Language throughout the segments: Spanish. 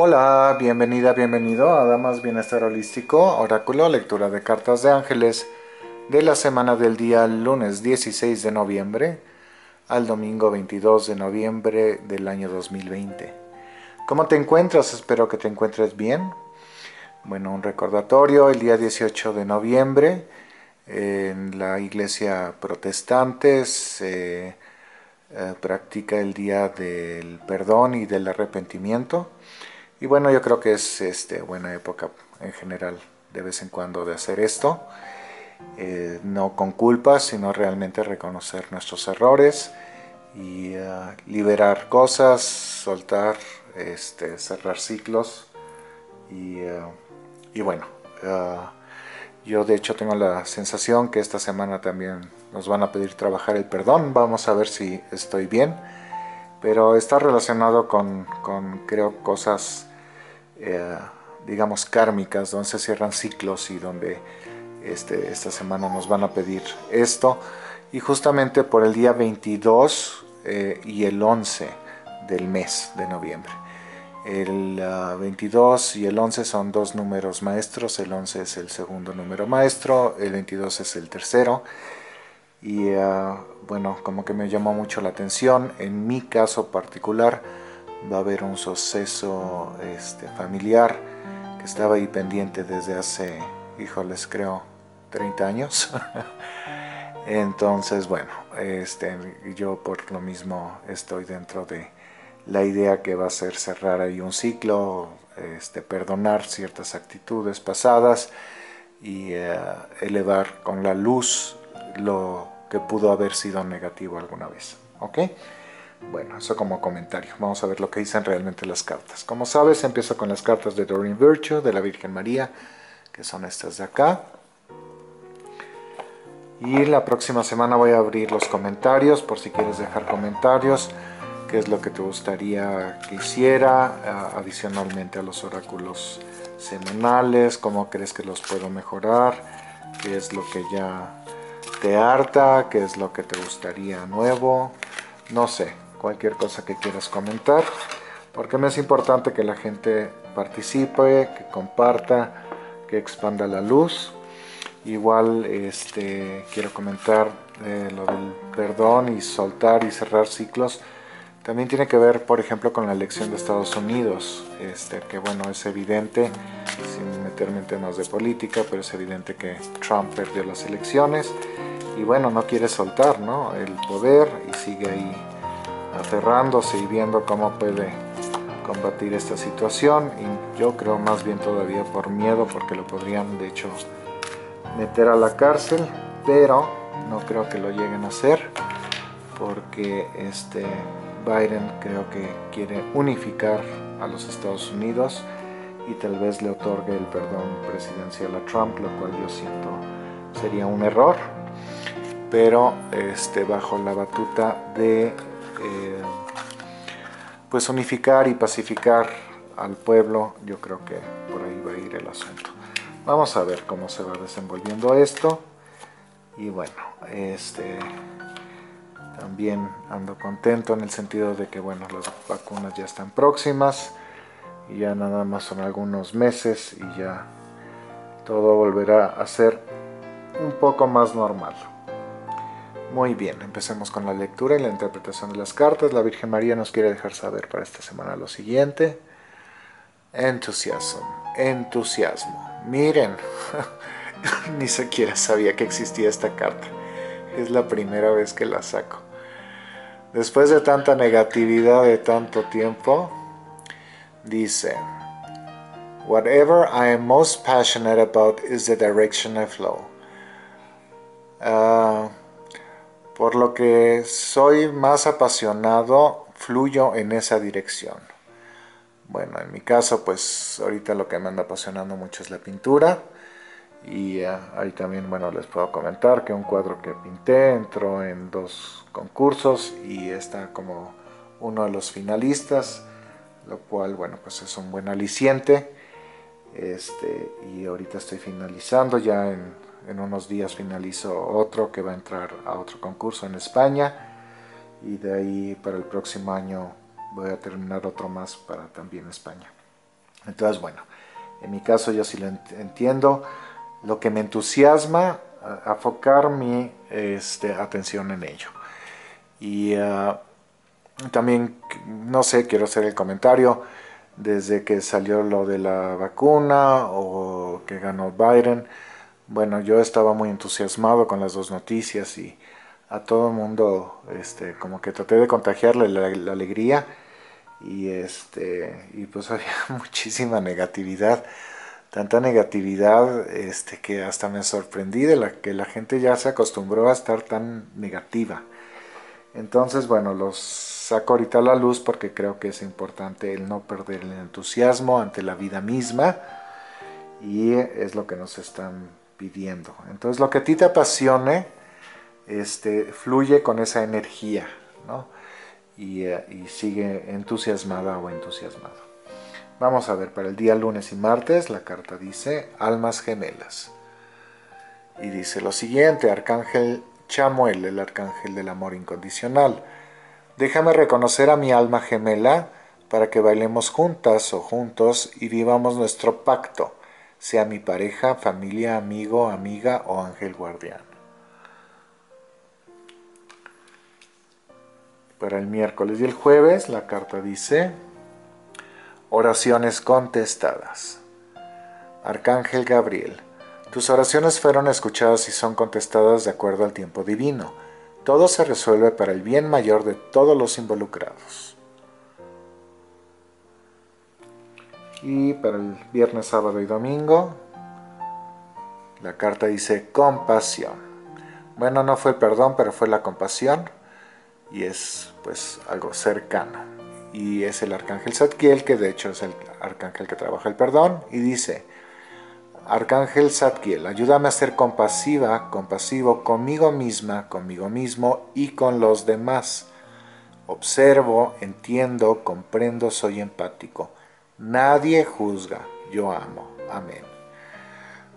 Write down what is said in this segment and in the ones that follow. Hola, bienvenida, bienvenido a Adamas Bienestar Holístico, Oráculo, lectura de cartas de ángeles de la semana del día lunes 16 de noviembre al domingo 22 de noviembre del año 2020. ¿Cómo te encuentras? Espero que te encuentres bien. Bueno, un recordatorio, el día 18 de noviembre en la iglesia protestante se practica el día del perdón y del arrepentimiento. Y bueno, yo creo que es buena época en general, de vez en cuando, de hacer esto. No con culpa, sino realmente reconocer nuestros errores y liberar cosas, soltar, cerrar ciclos. Y bueno, yo de hecho tengo la sensación que esta semana también nos van a pedir trabajar el perdón. Vamos a ver si estoy bien. Pero está relacionado con creo, cosas... digamos kármicas, donde se cierran ciclos y donde esta semana nos van a pedir esto, y justamente por el día 22 y el 11 del mes de noviembre. El 22 y el 11 son dos números maestros. El 11 es el segundo número maestro, el 22 es el tercero, y bueno, como que me llamó mucho la atención. En mi caso particular va a haber un suceso familiar que estaba ahí pendiente desde hace, híjoles, creo 30 años. Entonces, bueno, yo por lo mismo estoy dentro de la idea que va a ser cerrar ahí un ciclo, perdonar ciertas actitudes pasadas y elevar con la luz lo que pudo haber sido negativo alguna vez, ¿ok? Bueno, eso como comentario. Vamos a ver lo que dicen realmente las cartas. Como sabes, empiezo con las cartas de Doreen Virtue, de la Virgen María, que son estas de acá. Y la próxima semana voy a abrir los comentarios, por si quieres dejar comentarios, qué es lo que te gustaría que hiciera, adicionalmente a los oráculos semanales, cómo crees que los puedo mejorar, qué es lo que ya te harta, qué es lo que te gustaría nuevo, no sé. Cualquier cosa que quieras comentar, porque me es importante que la gente participe, que comparta, que expanda la luz. Igual quiero comentar lo del perdón y soltar y cerrar ciclos. También tiene que ver, por ejemplo, con la elección de Estados Unidos, que bueno, es evidente, sin meterme en temas de política, pero es evidente que Trump perdió las elecciones y bueno, no quiere soltar, ¿no?, el poder, y sigue ahí aferrándose y viendo cómo puede combatir esta situación. Y yo creo más bien todavía por miedo, porque lo podrían de hecho meter a la cárcel, pero no creo que lo lleguen a hacer, porque Biden creo que quiere unificar a los Estados Unidos y tal vez le otorgue el perdón presidencial a Trump, lo cual yo siento sería un error, pero bajo la batuta de pues unificar y pacificar al pueblo. Yo creo que por ahí va a ir el asunto. Vamos a ver cómo se va desenvolviendo esto. Y bueno, también ando contento en el sentido de que bueno, las vacunas ya están próximas y ya nada más son algunos meses y ya todo volverá a ser un poco más normal. Muy bien, empecemos con la lectura y la interpretación de las cartas. La Virgen María nos quiere dejar saber para esta semana lo siguiente. Entusiasmo. Miren, ni siquiera sabía que existía esta carta. Es la primera vez que la saco. Después de tanta negatividad de tanto tiempo, dice: Whatever I am most passionate about is the direction I flow. Por lo que soy más apasionado, fluyo en esa dirección. Bueno, en mi caso, pues ahorita lo que me anda apasionando mucho es la pintura. Y ahí también, bueno, les puedo comentar que un cuadro que pinté entró en dos concursos y está como uno de los finalistas, lo cual, bueno, pues es un buen aliciente. Y ahorita estoy finalizando ya en unos días finalizo otro que va a entrar a otro concurso en España, y de ahí para el próximo año voy a terminar otro más para también España. Entonces, bueno, en mi caso yo sí lo entiendo. Lo que me entusiasma, enfocar mi atención en ello. Y también, no sé, quiero hacer el comentario, desde que salió lo de la vacuna o que ganó Biden, bueno, yo estaba muy entusiasmado con las dos noticias y a todo el mundo como que traté de contagiarle la alegría y, pues había muchísima negatividad, tanta negatividad que hasta me sorprendí de que la gente ya se acostumbró a estar tan negativa. Entonces, bueno, los saco ahorita a la luz porque creo que es importante el no perder el entusiasmo ante la vida misma y es lo que nos están pidiendo. Entonces, lo que a ti te apasione, fluye con esa energía, ¿no? Y sigue entusiasmada o entusiasmado. Vamos a ver, para el día lunes y martes, la carta dice Almas Gemelas. Y dice lo siguiente: Arcángel Chamuel, el arcángel del amor incondicional. Déjame reconocer a mi alma gemela para que bailemos juntas o juntos y vivamos nuestro pacto, sea mi pareja, familia, amigo, amiga o ángel guardián. Para el miércoles y el jueves, la carta dice Oraciones contestadas. Arcángel Gabriel, tus oraciones fueron escuchadas y son contestadas de acuerdo al tiempo divino. Todo se resuelve para el bien mayor de todos los involucrados. Y para el viernes, sábado y domingo, la carta dice compasión. Bueno, no fue el perdón, pero fue la compasión y es pues algo cercano. Y es el arcángel Zadkiel, que de hecho es el arcángel que trabaja el perdón, y dice: Arcángel Zadkiel, ayúdame a ser compasivo conmigo misma, conmigo mismo y con los demás. Observo, entiendo, comprendo, soy empático. Nadie juzga, yo amo. Amén.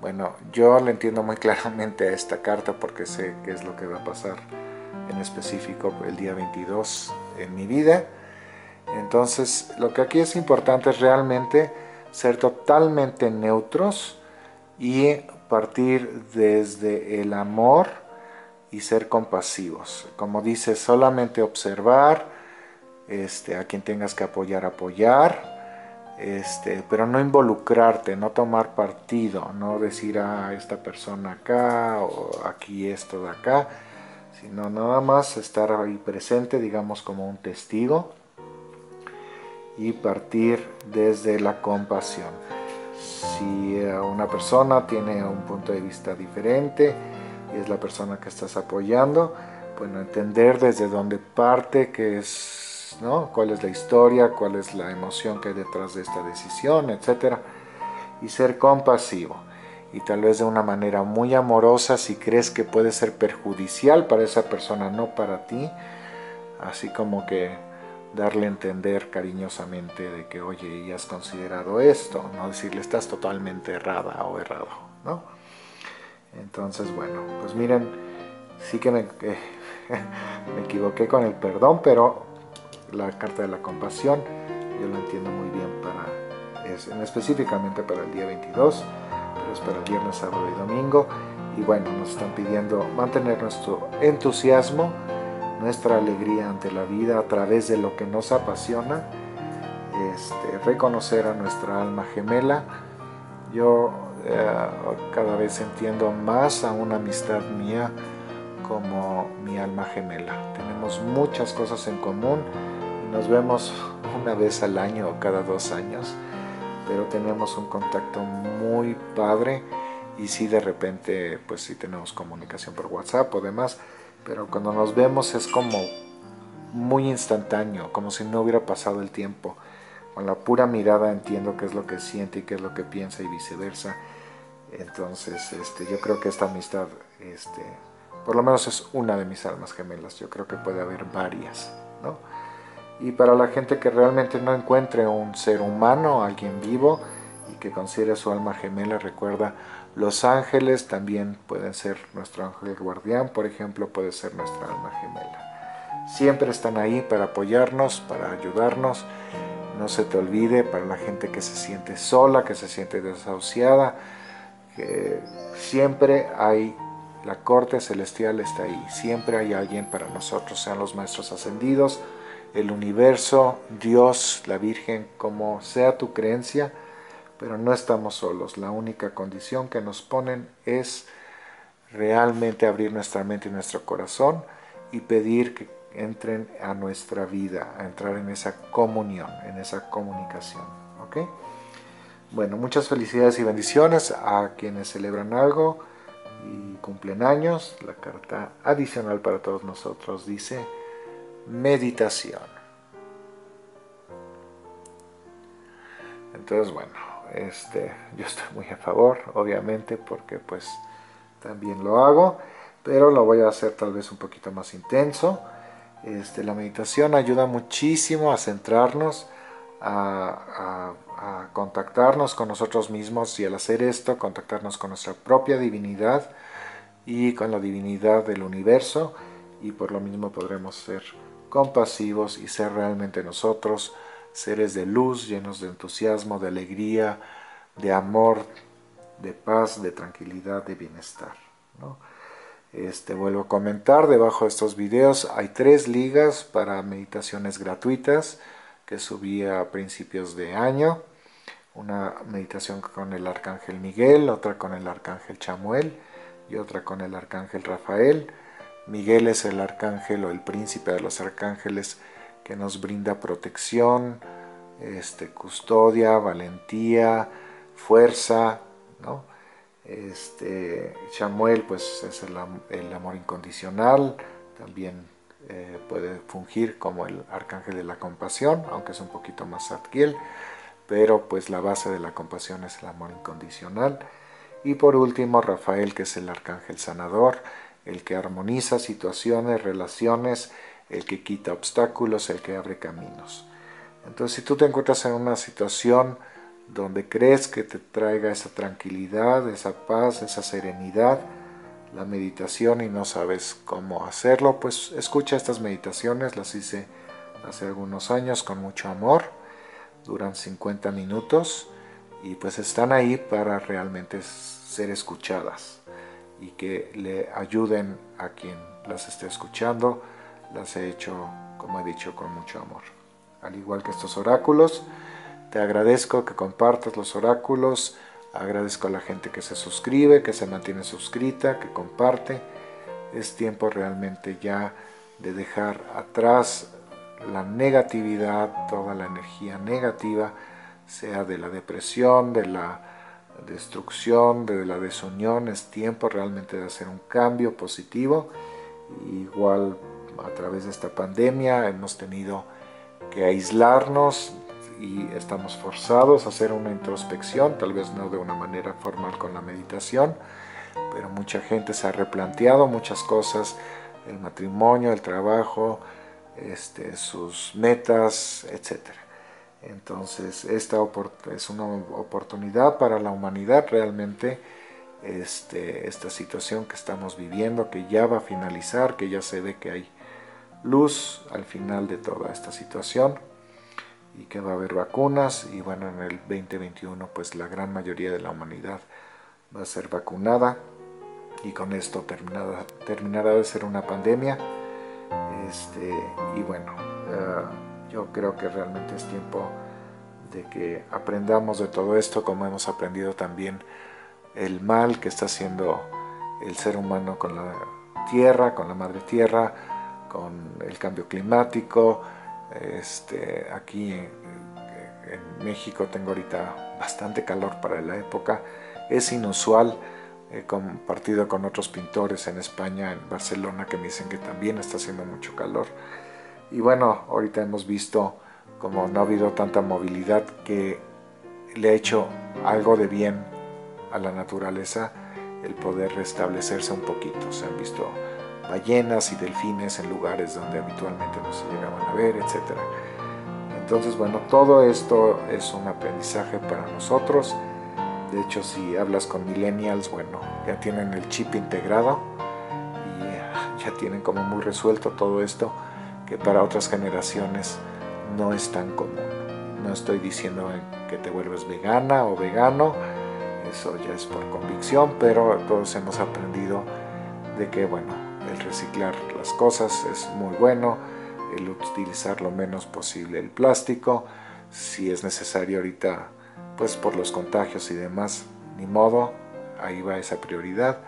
Bueno, yo le entiendo muy claramente a esta carta porque sé qué es lo que va a pasar en específico el día 22 en mi vida. Entonces, lo que aquí es importante es realmente ser totalmente neutros y partir desde el amor y ser compasivos. Como dice, solamente observar, a quien tengas que apoyar, pero no involucrarte, no tomar partido, no decir a esta persona acá o aquí esto de acá, sino nada más estar ahí presente, digamos como un testigo, y partir desde la compasión. Si una persona tiene un punto de vista diferente y es la persona que estás apoyando, bueno, entender desde dónde parte, qué es, ¿no? Cuál es la historia, cuál es la emoción que hay detrás de esta decisión, etcétera, y ser compasivo. Y tal vez de una manera muy amorosa, si crees que puede ser perjudicial para esa persona, no para ti, así como que darle a entender cariñosamente de que, oye, ¿y has considerado esto? No decirle, estás totalmente errada o errado, ¿no? Entonces, bueno, pues miren, sí que me equivoqué con el perdón, pero la carta de la compasión yo la entiendo muy bien específicamente para el día 22, pero es para el viernes, sábado y domingo. Y bueno, nos están pidiendo mantener nuestro entusiasmo, nuestra alegría ante la vida a través de lo que nos apasiona, reconocer a nuestra alma gemela. Yo cada vez entiendo más a una amistad mía como mi alma gemela. Tenemos muchas cosas en común y nos vemos una vez al año o cada 2 años, pero tenemos un contacto muy padre y sí, de repente, pues sí tenemos comunicación por WhatsApp o demás, pero cuando nos vemos es como muy instantáneo, como si no hubiera pasado el tiempo. Con la pura mirada entiendo qué es lo que siente y qué es lo que piensa y viceversa. Entonces yo creo que esta amistad, por lo menos es una de mis almas gemelas. Yo creo que puede haber varias, ¿no? Y para la gente que realmente no encuentre un ser humano, alguien vivo, y que considere su alma gemela, recuerda, los ángeles también pueden ser nuestro ángel guardián, por ejemplo, puede ser nuestra alma gemela. Siempre están ahí para apoyarnos, para ayudarnos. No se te olvide, para la gente que se siente sola, que se siente desahuciada, que siempre hay, la corte celestial está ahí, siempre hay alguien para nosotros, sean los maestros ascendidos, el universo, Dios, la Virgen, como sea tu creencia, pero no estamos solos. La única condición que nos ponen es realmente abrir nuestra mente y nuestro corazón y pedir que entren a nuestra vida, a entrar en esa comunión, en esa comunicación, ¿ok? Bueno, muchas felicidades y bendiciones a quienes celebran algo y cumplen años. La carta adicional para todos nosotros dice: meditación. Entonces, bueno, yo estoy muy a favor, obviamente, porque pues también lo hago, pero lo voy a hacer tal vez un poquito más intenso. La meditación ayuda muchísimo a centrarnos, a contactarnos con nosotros mismos, y al hacer esto, contactarnos con nuestra propia divinidad y con la divinidad del universo, y por lo mismo podremos ser compasivos y ser realmente nosotros, seres de luz, llenos de entusiasmo, de alegría, de amor, de paz, de tranquilidad, de bienestar, ¿no? Vuelvo a comentar, debajo de estos videos hay 3 ligas para meditaciones gratuitas que subí a principios de año. Una meditación con el Arcángel Miguel, otra con el Arcángel Chamuel y otra con el Arcángel Rafael. Miguel es el arcángel o el príncipe de los arcángeles que nos brinda protección, custodia, valentía, fuerza, ¿no? Chamuel pues es el amor incondicional, también puede fungir como el arcángel de la compasión, aunque es un poquito más Zadkiel, pero pues la base de la compasión es el amor incondicional. Y por último, Rafael, que es el arcángel sanador, el que armoniza situaciones, relaciones, el que quita obstáculos, el que abre caminos. Entonces, si tú te encuentras en una situación donde crees que te traiga esa tranquilidad, esa paz, esa serenidad, la meditación, y no sabes cómo hacerlo, pues escucha estas meditaciones. Las hice hace algunos años con mucho amor, duran 50 minutos y pues están ahí para realmente ser escuchadas y que le ayuden a quien las esté escuchando. Las he hecho, como he dicho, con mucho amor, al igual que estos oráculos. Te agradezco que compartas los oráculos, agradezco a la gente que se suscribe, que se mantiene suscrita, que comparte. Es tiempo realmente ya de dejar atrás la negatividad, toda la energía negativa, sea de la depresión, de la destrucción, de la desunión. Es tiempo realmente de hacer un cambio positivo. Igual, a través de esta pandemia hemos tenido que aislarnos y estamos forzados a hacer una introspección, tal vez no de una manera formal con la meditación, pero mucha gente se ha replanteado muchas cosas: el matrimonio, el trabajo, sus metas, etc. Entonces, esta es una oportunidad para la humanidad realmente, esta situación que estamos viviendo, que ya va a finalizar, que ya se ve que hay luz al final de toda esta situación, y que va a haber vacunas. Y bueno, en el 2021 pues la gran mayoría de la humanidad va a ser vacunada, y con esto terminará de ser una pandemia. Y bueno, yo creo que realmente es tiempo de que aprendamos de todo esto, como hemos aprendido también el mal que está haciendo el ser humano con la tierra, con la madre tierra, con el cambio climático. Aquí en México tengo ahorita bastante calor para la época, es inusual. He compartido con otros pintores en España, en Barcelona, que me dicen que también está haciendo mucho calor. Y bueno, ahorita hemos visto como no ha habido tanta movilidad, que le ha hecho algo de bien a la naturaleza el poder restablecerse un poquito. Se han visto ballenas y delfines en lugares donde habitualmente no se llegaban a ver, etc. Entonces, bueno, todo esto es un aprendizaje para nosotros. De hecho, si hablas con millennials, bueno, ya tienen el chip integrado y ya tienen como muy resuelto todo esto, que para otras generaciones no es tan común. No estoy diciendo que te vuelvas vegana o vegano, eso ya es por convicción, pero todos hemos aprendido de que, bueno, el reciclar las cosas es muy bueno, el utilizar lo menos posible el plástico, si es necesario ahorita, pues por los contagios y demás, ni modo, ahí va esa prioridad,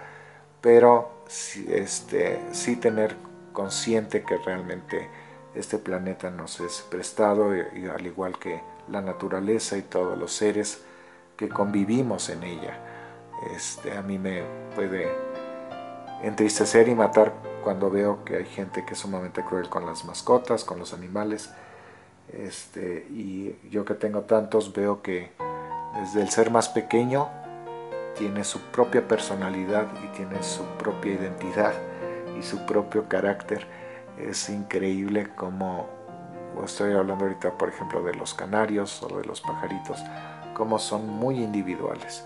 pero sí tener consciente que realmente este planeta nos es prestado, y al igual que la naturaleza y todos los seres que convivimos en ella. A mí me puede entristecer y matar cuando veo que hay gente que es sumamente cruel con las mascotas, con los animales, y yo que tengo tantos veo que desde el ser más pequeño tiene su propia personalidad y tiene su propia identidad y su propio carácter. Es increíble como, estoy hablando ahorita por ejemplo de los canarios o de los pajaritos, como son muy individuales.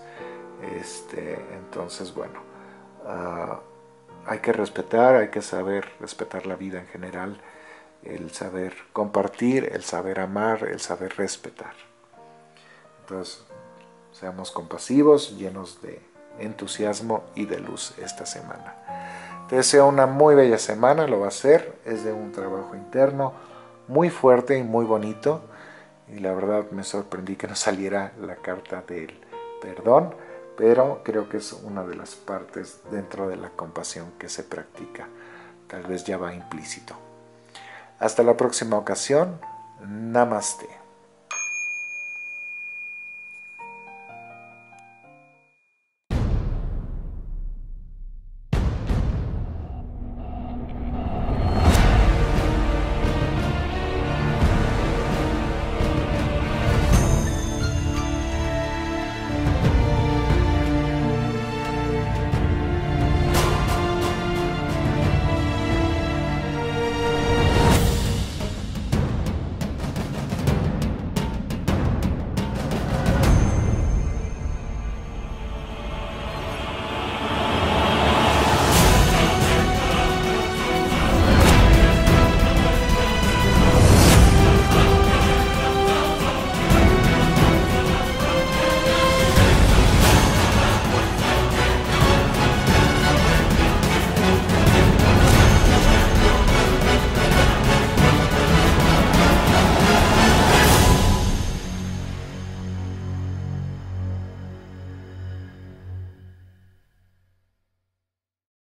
Entonces, bueno, hay que respetar, hay que saber respetar la vida en general, el saber compartir, el saber amar, el saber respetar. Entonces, seamos compasivos, llenos de entusiasmo y de luz esta semana. Te deseo una muy bella semana, lo va a ser, es de un trabajo interno muy fuerte y muy bonito, y la verdad me sorprendí que no saliera la carta del perdón, pero creo que es una de las partes dentro de la compasión que se practica, tal vez ya va implícito. Hasta la próxima ocasión, Namaste.